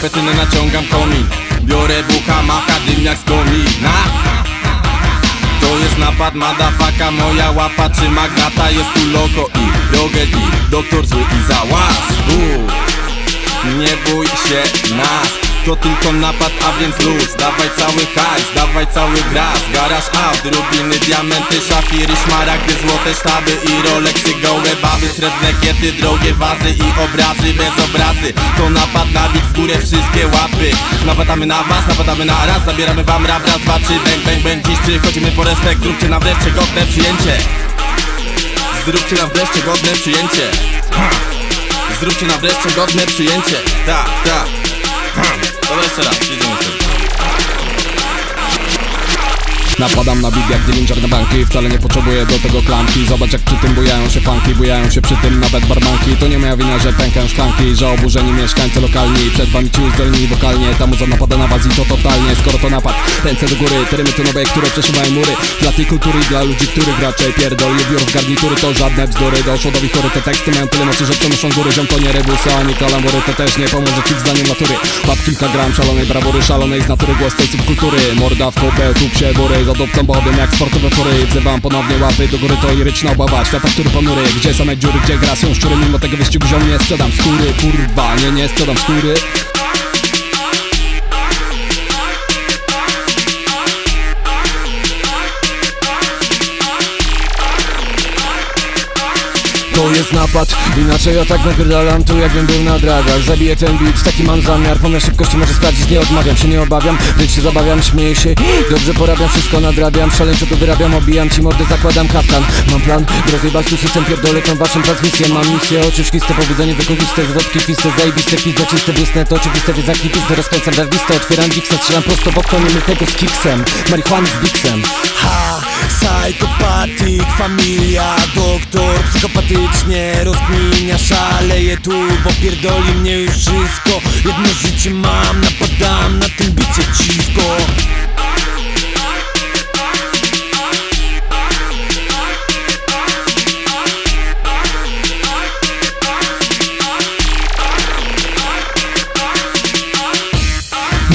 petynę naciągam komin. Biorę bucha, macha, dym jak z komina. To jest napad, madafaka, moja łapa trzyma grata. Jest tu Loko i Rogel i Doktor Zły i Załaz. Nie bój się nas, to tylko napad, a więc luz. Dawaj cały hajs, dawaj cały gras. Garaż aut, rubiny, diamenty, szafiry, szmaragdy, złote sztaby i Rolexy, gołe baby, srebrne kiety, drogie wazy i obrazy bez obrazy. To napad na bit, w górę wszystkie łapy. Napadamy na was, napadamy na raz. Zabieramy wam rap, raz, dwa, trzy, bęk, bęk, bęk. Dziś przychodzimy po respekt, zróbcie nam wreszcie godne przyjęcie. Zróbcie nam wreszcie godne przyjęcie. Zróbcie nam wreszcie godne przyjęcie. Tak, tak. To jeszcze raz, idziemy sobie. Napadam na bit jak dziewięciak na banki. Wcale nie potrzebuję do tego klamki. Zobacz jak przy tym bujają się fanki. Bujają się przy tym nawet barmanki. To nie moja wina, że pękają szklanki, że oburzeni mieszkańcy lokalni. Przed wami ci uzdolni wokalnie. Ta muza napada na was i to totalnie. Skoro to napad, ręce do góry. Te rymy to nowe, które przeszywają mury. Dla tej kultury, dla ludzi, których raczej pierdoli biorą w garnitury, to żadne bzdury. Do oszodowi chory te teksty mają tyle mocy, że przenoszą góry. Ziom to nie rebusy, ani kalambury. To też nie pomoże ci w zdaniu natury. Padł kilka gram szalonej brawury, szalonej z natury. Głos tej subkultury. Morda w kołbę, tu psie bury. Zadobcam bowiem jak sportowe fory. Wzywam ponownie łapy do góry, to liryczna obawa. Świata, który ponury, gdzie same dziury, gdzie gra są szczury. Mimo tego wyścigu ziom nie sprzedam skóry. Kurwa, nie sprzedam skóry. To jest napad, inaczej ja tak napierdalam tu jakbym był na dragach. Zabiję ten beat, taki mam zamiar, pomysł szybkości może sprawdzić. Nie odmawiam się, nie obawiam, więc się zabawiam, śmieję się. Dobrze porabiam, wszystko nadrabiam, szaleńczo tu wyrabiam. Obijam ci mordę, zakładam kaftan. Mam plan, rozjebać tu system, pierdolę tą waszą transmisję. Mam misję, oczy szkliste, pobudzenie wykorzystę. Zwrotki kwiste, zajebiste, pizda czyste, błysne. To oczywiste, wiedzaki pizda, rozkręcam darwiste. Otwieram wiksa, strzelam prosto w okno, nie my tego z kiksem. Marihuany z biksem. Ha, psychopatik, familia, doktor, psychopatyk. Rozkminia, szaleje tu, bo pierdoli mnie już wszystko. Jedno życie mam, napadam na tym bicie cisko.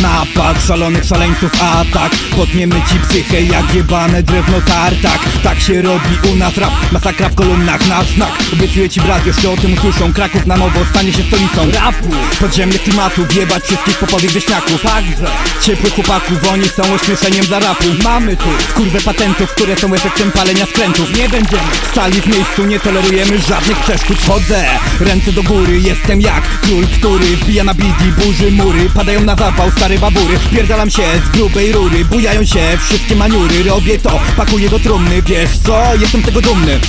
Napad szalonych szaleńców, atak. Potniemy ci psychę jak jebane drewno tartak. Tak się robi u nas rap, masakra w kolumnach na znak. Obiecuję ci brat, jeszcze o tym usłyszą. Kraków na nowo stanie się stolicą rapu. Podziemnych klimatów, jebać wszystkich popowych wieśniaków. Także ciepłych chłopaków, oni są ośmieszeniem dla rapu. Mamy tu kurwę patentów, które są efektem palenia skrętów. Nie będziemy stali w miejscu, nie tolerujemy żadnych przeszkód. Chodzę, ręce do góry, jestem jak król, który wbija na bidi, burzy mury. Padają na zapał stary babury, pierdalam się z grubej rury. Bujają się wszystkie maniury, robię to, pakuję do trumny. Wiesz co, jestem tego dumny.